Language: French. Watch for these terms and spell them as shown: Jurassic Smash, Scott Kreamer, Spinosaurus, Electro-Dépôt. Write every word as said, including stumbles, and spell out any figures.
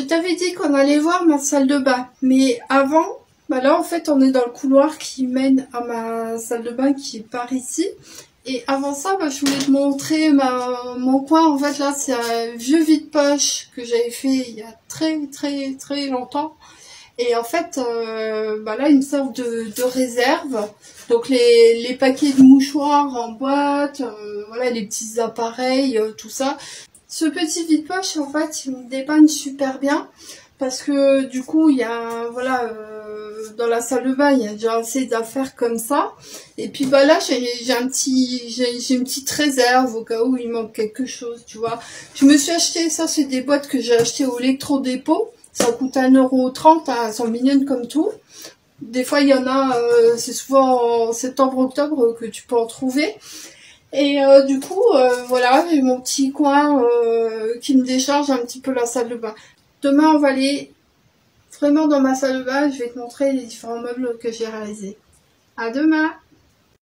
Je t'avais dit qu'on allait voir ma salle de bain, mais avant, bah là en fait on est dans le couloir qui mène à ma salle de bain qui est par ici. Et avant ça, bah, je voulais te montrer ma, mon coin. En fait là c'est un vieux vide-poche que j'avais fait il y a très très très longtemps. Et en fait, euh, bah là, il me sert de, de réserve. Donc, les, les paquets de mouchoirs en boîte, euh, voilà, les petits appareils, euh, tout ça. Ce petit vide-poche, en fait, il me dépanne super bien. Parce que, du coup, il y a, voilà, euh, dans la salle de bain, il y a déjà assez d'affaires comme ça. Et puis, bah là, j'ai un petit, j'ai une petite réserve au cas où il manque quelque chose, tu vois. Je me suis acheté, ça, c'est des boîtes que j'ai achetées au Electro-Dépôt. Ça coûte un euro trente, hein, elles sont mignonnes comme tout. Des fois, il y en a, euh, c'est souvent en septembre-octobre que tu peux en trouver. Et euh, du coup, euh, voilà, j'ai mon petit coin euh, qui me décharge un petit peu la salle de bain. Demain, on va aller vraiment dans ma salle de bain. Je vais te montrer les différents meubles que j'ai réalisés. À demain!